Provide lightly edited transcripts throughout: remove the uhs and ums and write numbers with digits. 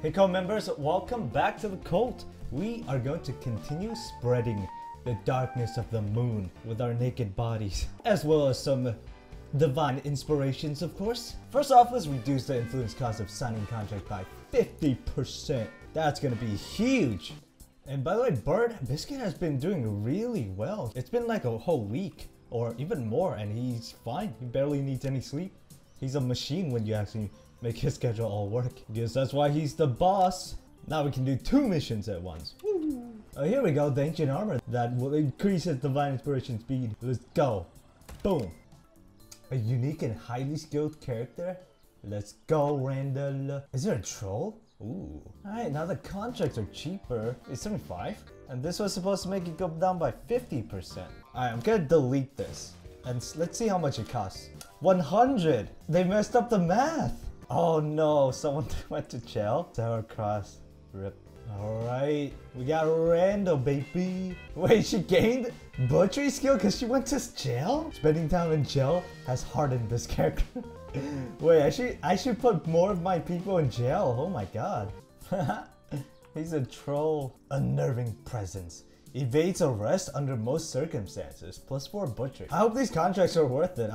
Hey Cult members, welcome back to the cult. We are going to continue spreading the darkness of the moon with our naked bodies, as well as some divine inspirations, of course. First off, let's reduce the influence cost of signing contract by 50%. That's gonna be huge. And by the way, Bird Biscuit has been doing really well. It's been like a whole week or even more, and he's fine. He barely needs any sleep. He's a machine when you actually make his schedule all work. Guess that's why he's the boss. Now we can do two missions at once. Oh, here we go, the ancient armor. That will increase his divine inspiration speed. Let's go. Boom. A unique and highly skilled character. Let's go, Randall. Is there a troll? Ooh. Alright, now the contracts are cheaper. It's 75. And this was supposed to make it go down by 50%. Alright, I'm gonna delete this. And let's see how much it costs. 100! They messed up the math! Oh no, someone went to jail. Sauerkraut, rip. Alright, we got Randall, baby. Wait, she gained butchery skill because she went to jail? Spending time in jail has hardened this character. Wait, I should put more of my people in jail. Oh my god. He's a troll. Unnerving presence. Evades arrest under most circumstances. +4 butchery. I hope these contracts are worth it.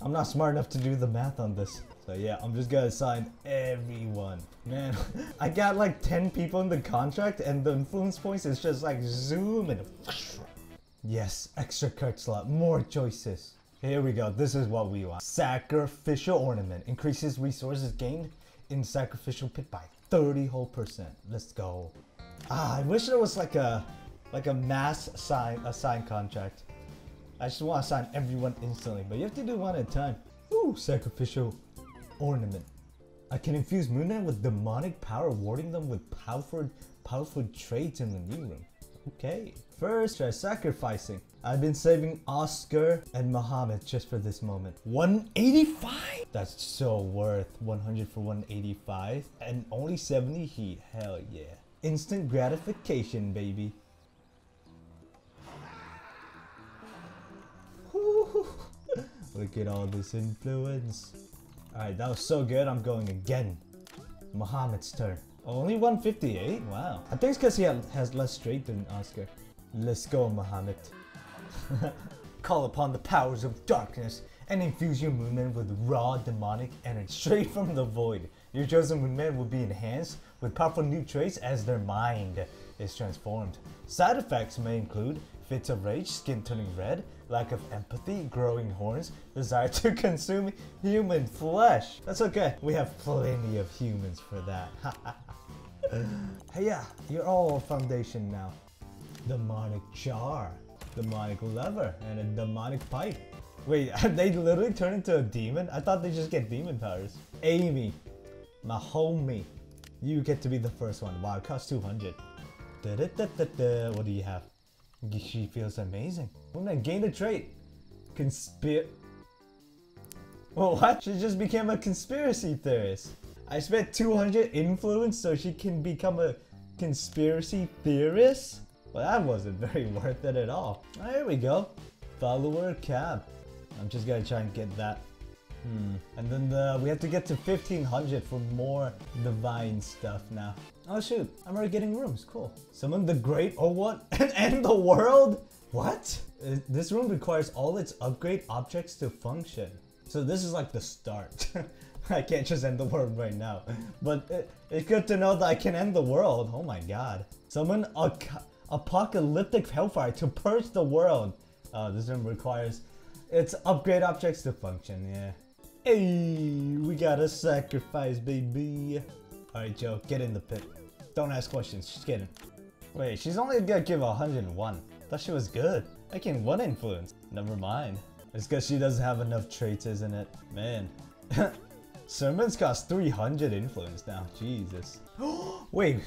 I'm not smart enough to do the math on this. So yeah, I'm just gonna assign everyone. Man, I got like 10 people in the contract and the influence points is just like zoom and... Yes, extra card slot, more choices. Here we go, this is what we want. Sacrificial ornament. Increases resources gained in sacrificial pit by 30%. Let's go. Ah, I wish there was like a mass assign contract. I just want to assign everyone instantly, but you have to do one at a time. Ooh, sacrificial ornament. I can infuse Moon Knight with demonic power, awarding them with powerful traits in the new room. Okay. First try sacrificing. I've been saving Oscar and Muhammad just for this moment. 185? That's so worth 100 for 185. And only 70 heat. Hell yeah. Instant gratification, baby. Look at all this influence. Alright, that was so good, I'm going again. Muhammad's turn. Only 158? Wow. I think it's because he has less strength than Oscar. Let's go, Muhammad. Call upon the powers of darkness and infuse your Moonman with raw demonic energy straight from the void. Your chosen Moonman will be enhanced with powerful new traits as their mind is transformed. Side effects may include fits of rage, skin turning red, lack of empathy, growing horns, desire to consume human flesh. That's okay. We have plenty of humans for that. Hey, yeah, you're all foundation now. Demonic jar, demonic lever, and a demonic pipe. Wait, they literally turn into a demon? I thought they just get demon powers. Amy, my homie, you get to be the first one. Wow, it costs 200. What do you have? She feels amazing. I'm gonna gain a trait. Well, what? She just became a conspiracy theorist. I spent 200 influence so she can become a conspiracy theorist? Well, that wasn't very worth it at all. Right, here we go. Follower cap. I'm just gonna try and get that. And then we have to get to 1500 for more divine stuff now. Oh shoot, I'm already getting rooms, cool. Summon the great or what? And end the world? What? This room requires all its upgrade objects to function. So this is like the start. I can't just end the world right now. But it's good to know that I can end the world. Oh my god. Summon apocalyptic hellfire to purge the world. This room requires its upgrade objects to function, yeah. Hey, we gotta sacrifice, baby. Alright, Joe, get in the pit. Don't ask questions, just get in. Wait, she's only gonna give 101. Thought she was good. I gained 1 influence. Never mind. It's because she doesn't have enough traits, isn't it? Man. Sermons cost 300 influence now. Jesus. Wait,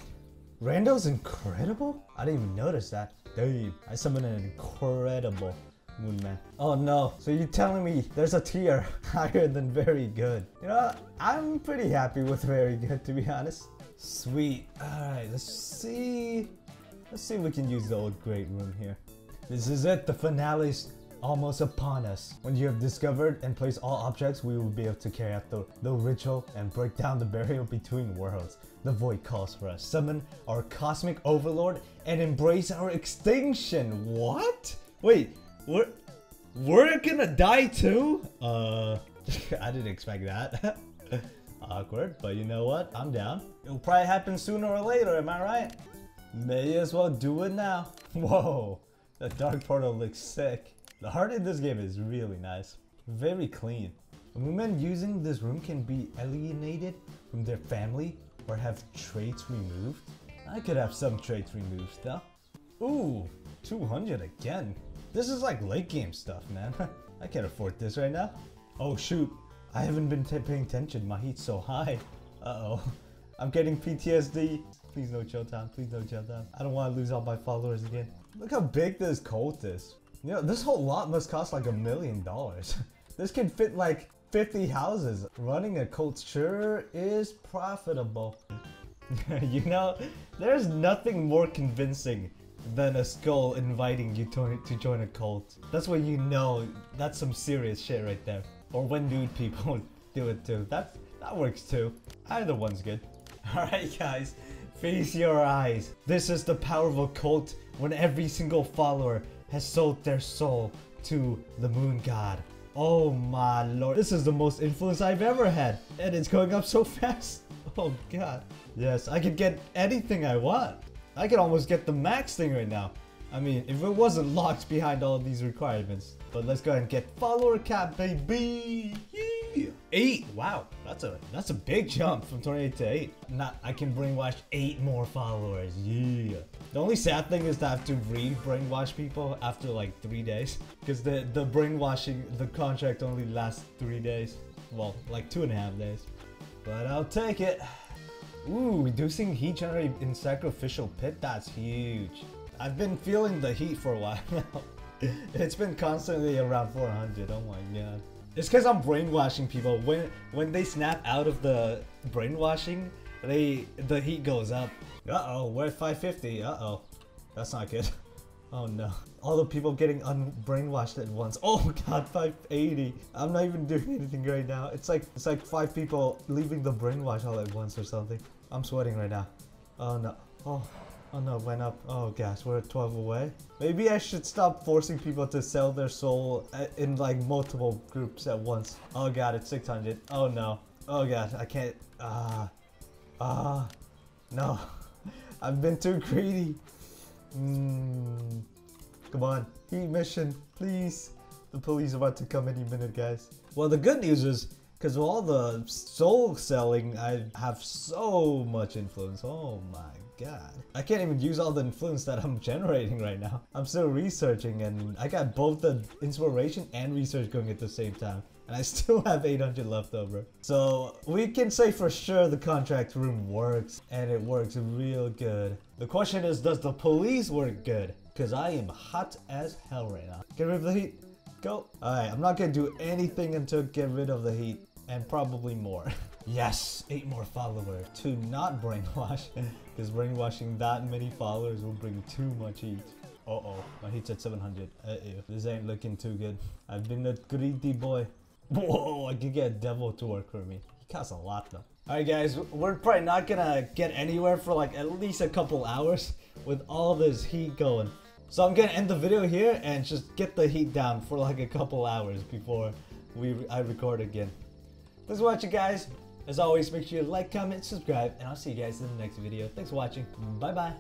Randall's incredible? I didn't even notice that. Damn, I summoned an incredible Moonman. Oh no, so you're telling me there's a tier higher than very good. You know, I'm pretty happy with very good, to be honest. Sweet. Alright, let's see if we can use the old great room here. This is it, the finale's almost upon us. When you have discovered and placed all objects, we will be able to carry out the ritual and break down the barrier between worlds. The void calls for us. Summon our cosmic overlord and embrace our extinction. What? Wait, we're gonna die too? I didn't expect that. Awkward, but you know what? I'm down. It'll probably happen sooner or later, am I right? May as well do it now. Whoa, the dark portal looks sick. The art in this game is really nice. Very clean. Women using this room can be alienated from their family or have traits removed. I could have some traits removed though. Ooh, 200 again. This is like late game stuff, man. I can't afford this right now. Oh shoot, I haven't been paying attention. My heat's so high. Uh-oh. I'm getting PTSD. Please no chill time, please no chill time. I don't want to lose all my followers again. Look how big this cult is. You know, this whole lot must cost like $1 million. This can fit like 50 houses. Running a cult sure is profitable. You know, there's nothing more convincing than a skull inviting you to join a cult. That's when you know that's some serious shit right there. Or when nude people do it too. That works too. Either one's good. Alright guys, feast your eyes. This is the power of a cult when every single follower has sold their soul to the moon god. Oh my lord, this is the most influence I've ever had. And it's going up so fast. Oh god. Yes, I could get anything I want. I could almost get the max thing right now. I mean, if it wasn't locked behind all of these requirements. But let's go ahead and get follower cap, baby. Yeah. 8. Wow, that's a big jump from 28 to 8. I can brainwash 8 more followers. Yeah. The only sad thing is to have to re-brainwash people after like 3 days, because the brainwashing, the contract only lasts 3 days. Well, like 2.5 days. But I'll take it. Ooh, reducing heat generated in sacrificial pit. That's huge. I've been feeling the heat for a while now. It's been constantly around 400. Oh my god. It's because I'm brainwashing people. When they snap out of the brainwashing, the heat goes up. Uh-oh, we're at 550. Uh-oh. That's not good. Oh no. All the people getting unbrainwashed at once. Oh god, 580. I'm not even doing anything right now. It's like 5 people leaving the brainwash all at once or something. I'm sweating right now. Oh no. Oh no, it went up. Oh gosh, we're at 12 away. Maybe I should stop forcing people to sell their soul in like multiple groups at once. Oh god, it's 600. Oh no. Oh god, I can't. No. I've been too greedy. Come on. Heat mission, please. The police are about to come any minute, guys. Well, the good news is, because of all the soul selling, I have so much influence. Oh my god. I can't even use all the influence that I'm generating right now. I'm still researching, and I got both the inspiration and research going at the same time. And I still have 800 left over. So we can say for sure the contract room works, and it works real good. The question is, does the police work good? Because I am hot as hell right now. Get rid of the heat. Go. Alright, I'm not gonna do anything until get rid of the heat. And probably more. Yes, 8 more followers to not brainwash, because brainwashing that many followers will bring too much heat. Uh-oh, my heat's at 700. Uh-oh, this ain't looking too good. I've been a greedy boy. Whoa, I could get a devil to work for me. He costs a lot though. Alright guys, we're probably not gonna get anywhere for like at least a couple hours with all this heat going. So I'm gonna end the video here and just get the heat down for like a couple hours before I record again. Thanks for watching guys. As always, make sure you like, comment, subscribe, and I'll see you guys in the next video. Thanks for watching. Bye bye.